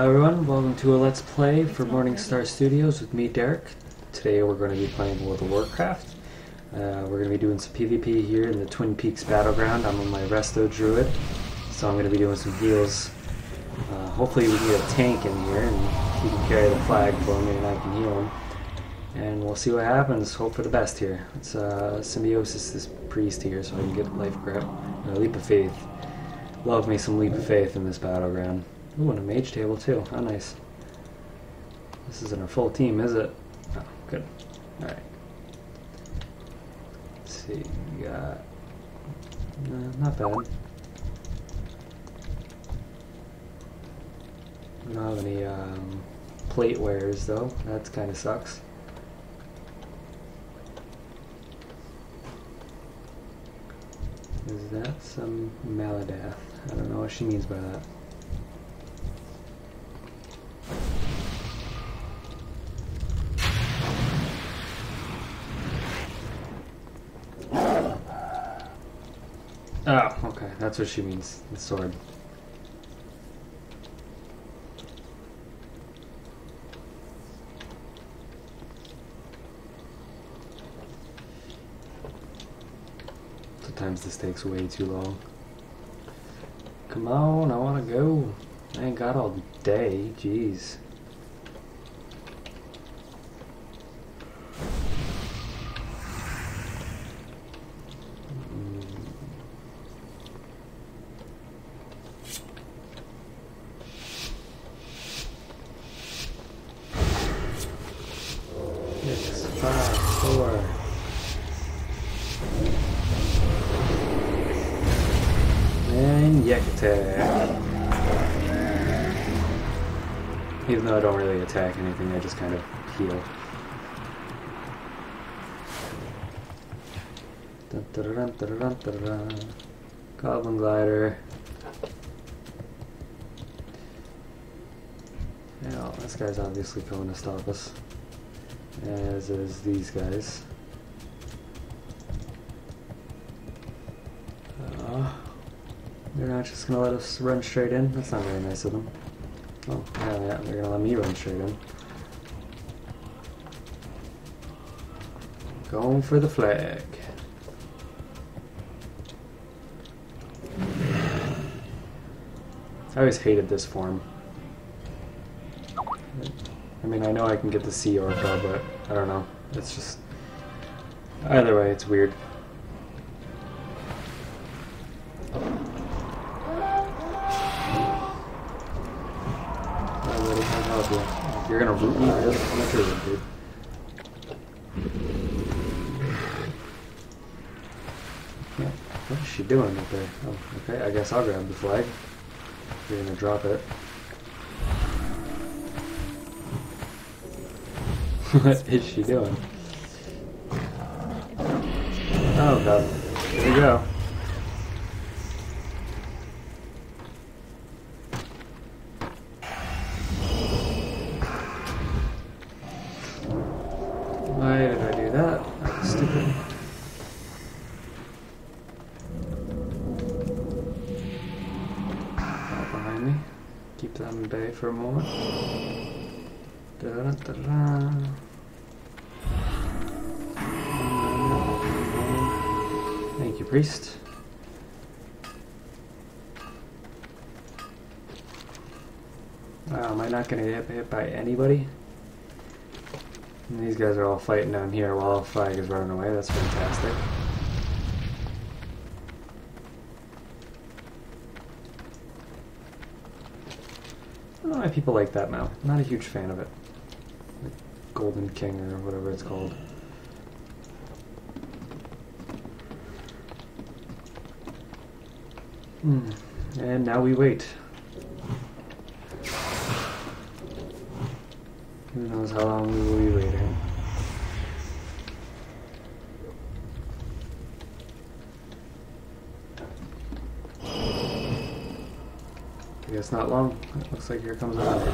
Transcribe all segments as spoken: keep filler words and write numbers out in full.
Hi everyone, welcome to a Let's Play for Morningstar Studios with me, Derek. Today we're going to be playing World of Warcraft. Uh, we're going to be doing some PvP here in the Twin Peaks Battleground. I'm on my Resto Druid, so I'm going to be doing some heals. Uh, hopefully we can get a tank in here and he can carry the flag for me and I can heal him. And we'll see what happens, hope for the best here. It's uh, Symbiosis, this priest here, so I can get Life Grip, uh, Leap of Faith. Love me some Leap of Faith in this Battleground. Ooh, and a mage table too. How nice. This isn't our full team, is it? Oh, good. Alright. Let's see. We got... Uh, not bad. We don't have any um, plate wares though. That kind of sucks. Is that some Maladath? I don't know what she means by that. Oh, okay, that's what she means, the sword. Sometimes this takes way too long. Come on, I wanna go. I ain't got all day, jeez. Even though I don't really attack anything, I just kind of heal. Dun, da, da, dun, da, dun, da, dun. Goblin glider. Now, this guy's obviously coming to stop us. As is these guys. Uh, they're not just gonna let us run straight in? That's not very nice of them. Oh, yeah, yeah, they're gonna let me run straight in. Going for the flag. I always hated this form. I mean, I know I can get the sea orca, but I don't know. It's just... Either way, it's weird. You're gonna root me, I just wanna kill you, dude. Yeah. What is she doing up there? Oh, okay, I guess I'll grab the flag. You're gonna drop it. What is she doing? Oh god. Here we go. Keep them at bay for a moment. Da -da -da -da. Thank you, priest. Wow, am I not gonna get hit by anybody? And these guys are all fighting down here while the flag is running away. That's fantastic. I don't know why people like that now. I'm not a huge fan of it. Like Golden King or whatever it's called. Mm. And now we wait. Who knows how long we will be waiting. I guess not long. It looks like here comes another.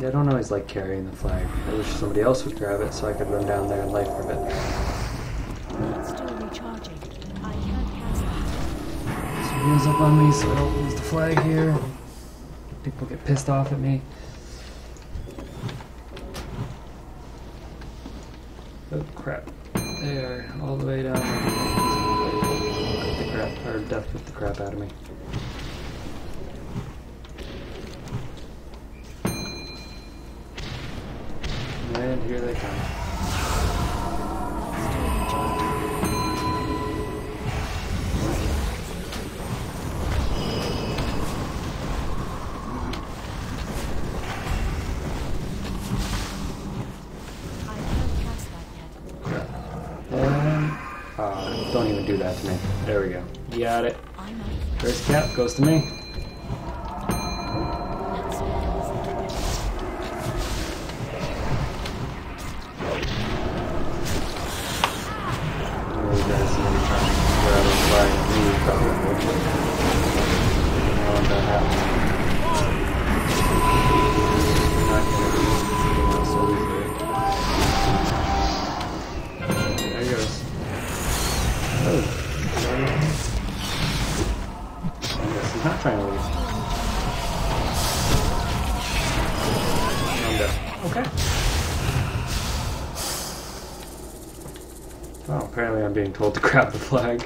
Yeah, I don't always like carrying the flag. I wish somebody else would grab it so I could run down there and life grip it. Recharging. I can't cast that. So he runs up on me, so I don't lose the flag here. People get pissed off at me. Oh crap. They are all the way down. Cut the crap, or death with the crap out of me. And here they come. Don't even do that to me. There we go. Got it. First cap goes to me. Being told to grab the flag.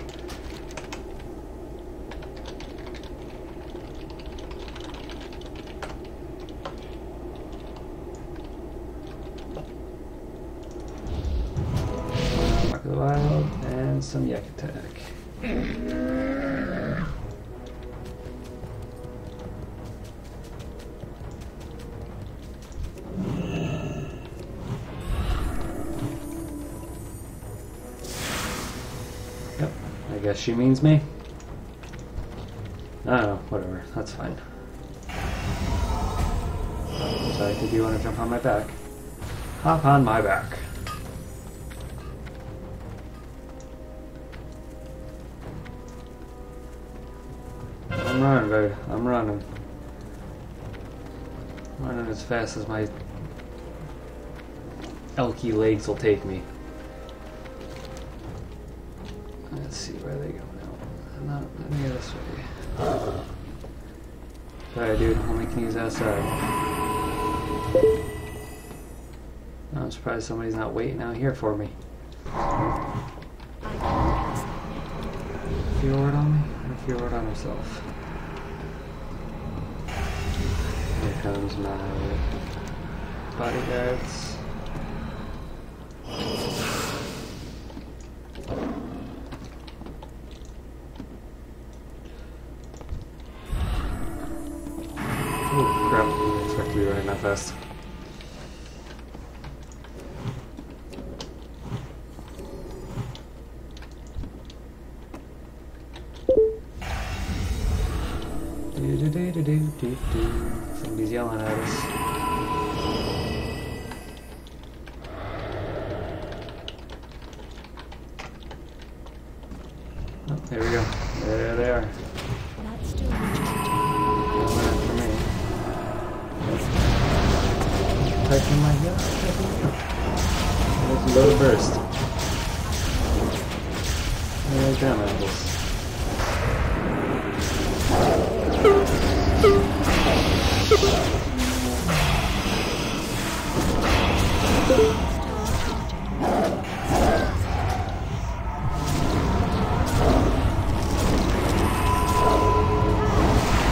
Mark of the Wild and some yak attack. Guess she means me. I don't know, whatever, that's fine. So I think you want to jump on my back. Hop on my back. I'm running, baby. I'm running. I'm running as fast as my elky legs will take me. Let's see where they go now. No, let me go this way. Uh, Sorry, dude. Only can use outside. I'm surprised somebody's not waiting out here for me. Fjord on me or Fjord on himself? Here comes my bodyguards. Fast. Do, do, do, do, do, do. Somebody's yelling at us. Oh, there we go. There they are. Pressing my heel, pressing my heel. There's a low burst. And there's ground apples.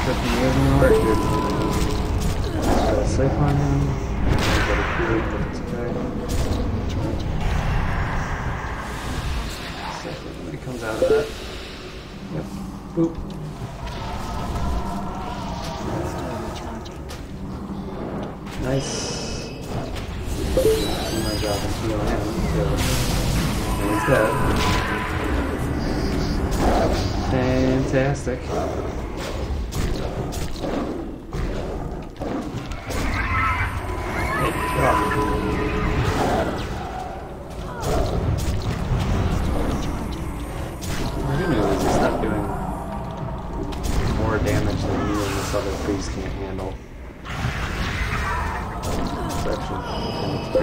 Pressing the oven work, dude. Got a safe on him. Comes out of that. Yep. Boop. Nice. Do my job and heal him. And he's dead. Fantastic.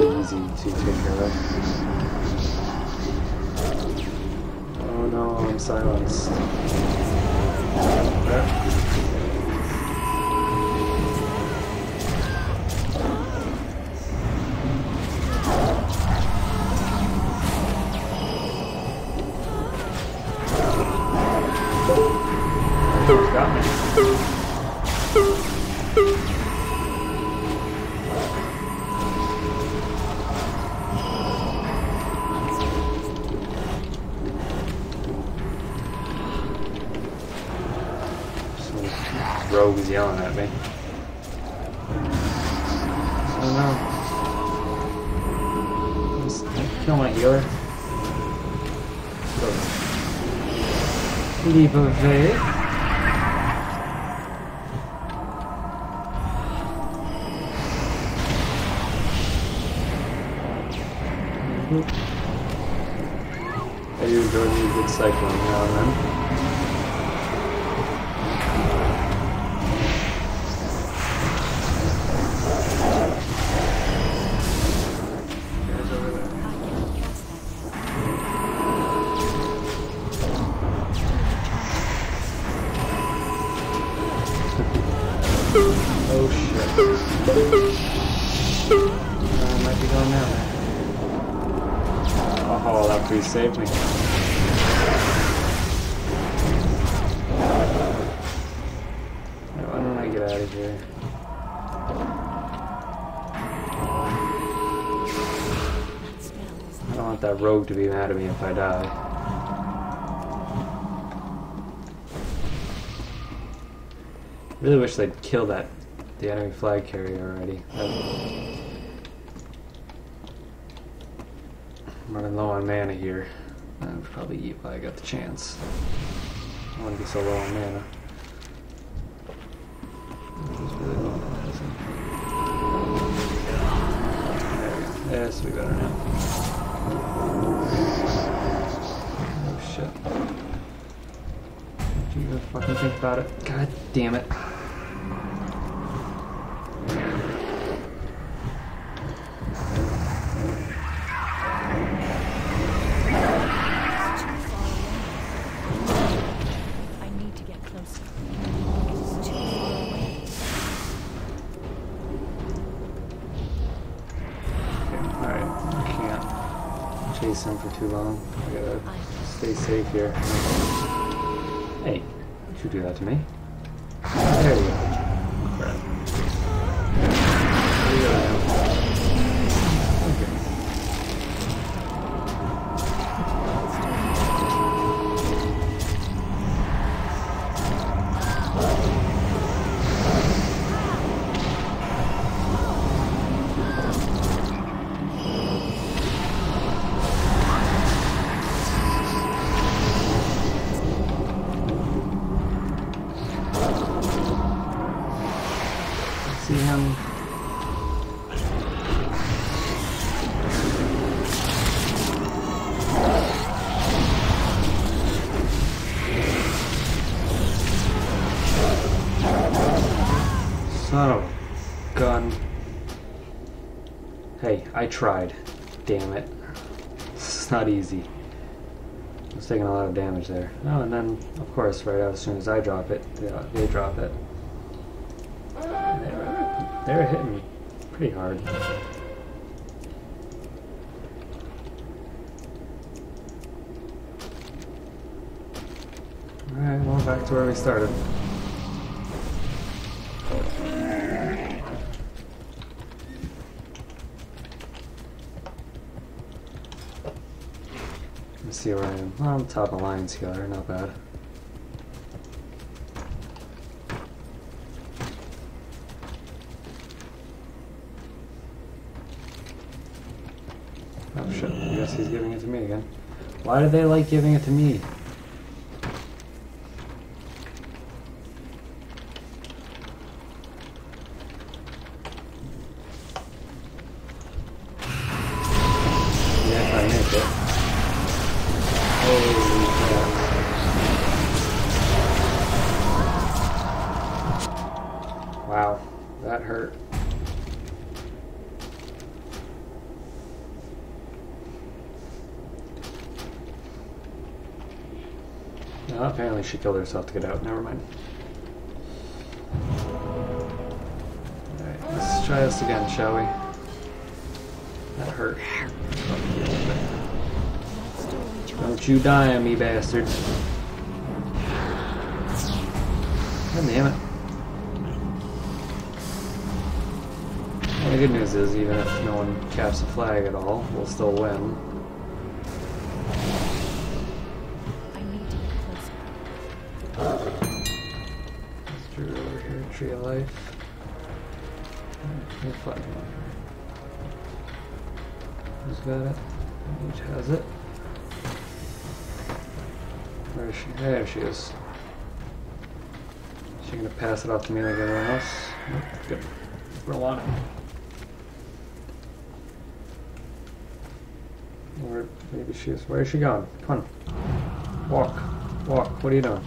Easy to take care of. no, I'm silenced. Rogue's yelling at me. I don't know. I kill my healer. So. Leap of Faith. I do enjoy a good cycling now and then. Please save me. Why don't I get out of here? I don't want that rogue to be mad at me if I die. Really wish they'd kill that the enemy flag carrier already. That'd... I'm running low on mana here. I would probably eat while I got the chance. I don't want to be so low on mana. There we go. This will be better now. Oh shit. Do you even fucking think about it? God damn it. Chase him for too long. I gotta stay safe here. Hey, don't you do that to me. There we go. Crap. Here I am. Hey, I tried. Damn it. It's not easy. I was taking a lot of damage there. Oh, and then, of course, right out as soon as I drop it, they, they drop it. They're, they're hitting me pretty hard. Alright, well, back to where we started. Let's see where I am. Well, I'm top of lines here, not bad. Oh shit, I guess he's giving it to me again. Why do they like giving it to me? Wow, that hurt. No, apparently she killed herself to get out. Never mind. Alright, let's try this again, shall we? That hurt. Don't you die on me, bastard. God damn it. Well, the good news is, even if no one caps a flag at all, we'll still win. Tree of life. Oh, who's got it? Which has it? Where is she? There she is. Is she gonna pass it off to me like everyone else? Nope. Good. We're on it. Or maybe she is. Where is she going? Come on. Walk. Walk. What are you doing?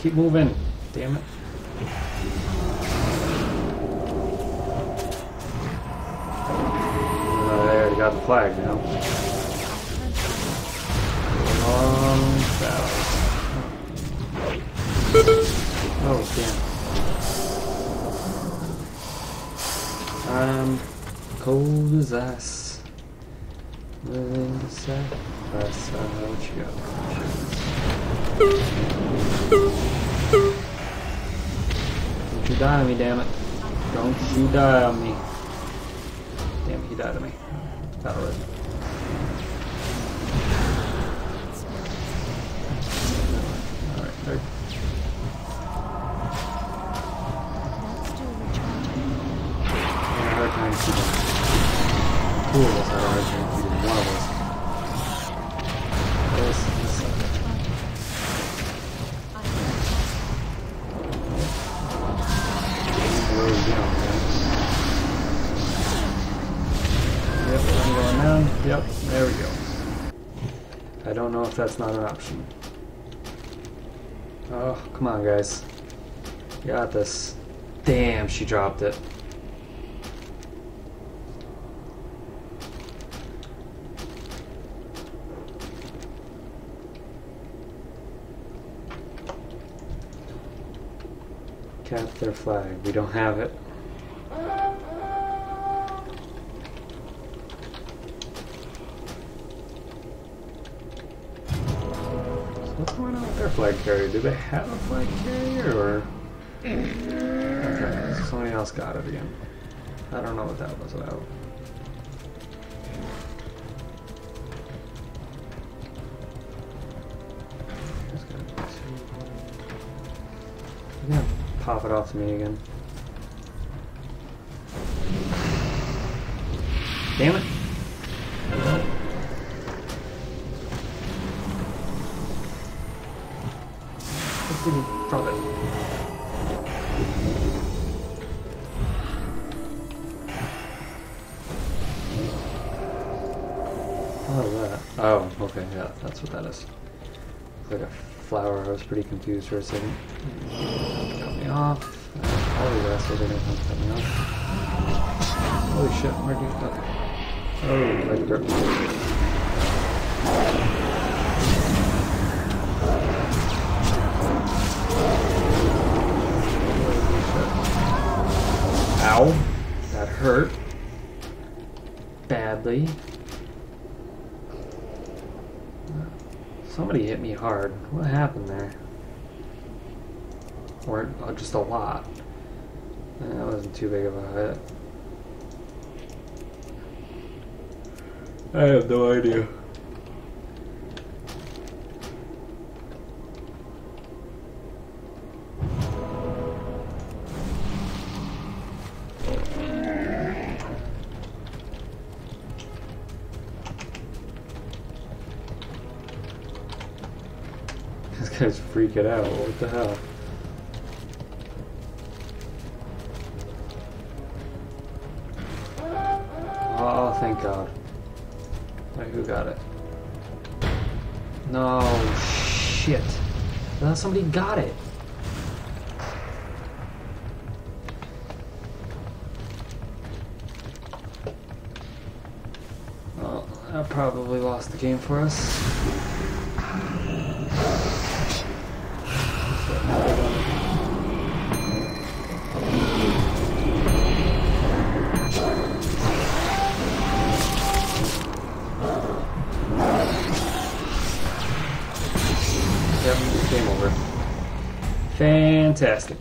Keep moving, damn it. Oh, there, you got the flag now. Long battle. Oh, damn. I'm cold as ice. Living the sacrifice. I don't know what you got. Don't you die on me, damn it. Don't you die on me. Damn it, he died on me. That was it. Alright, alright. I'm trying to keep him. Two of us are already trying to keep him. One of us. Yep, there we go. I don't know if that's not an option. Oh, come on, guys. Got this. Damn, she dropped it. Cap their flag. We don't have it. Flag carrier. Do they have a flag carrier? Or okay, somebody else got it again. I don't know what that was about. Yeah, pop it off to me again. Damn it! Drop it. What is that? Oh, okay, yeah, that's what that is. It's like a flower. I was pretty confused for a second. Cut me off. All the rest of it didn't cut me off. Holy shit, where do you cut it? Oh, like the dirt. Ow, that hurt badly. Somebody hit me hard. What happened there? Or uh, just a lot. That wasn't too big of a hit. I have no idea. This guy's freaking out. What the hell? Oh, thank God. Wait, who got it? No, shit. Now somebody got it. Well, that probably lost the game for us. Game over. Fantastic.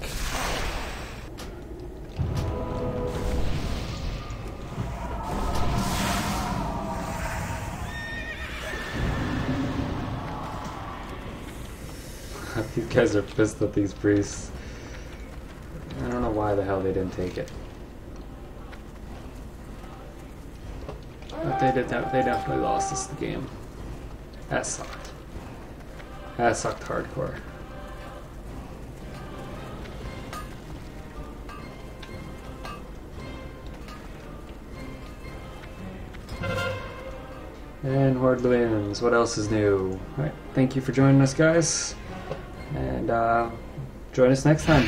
These guys are pissed at these priests. I don't know why the hell they didn't take it. But they did that. They definitely lost us the game. That sucked. That sucked hardcore. And Horde wins. What else is new? Alright, thank you for joining us, guys. And uh, join us next time.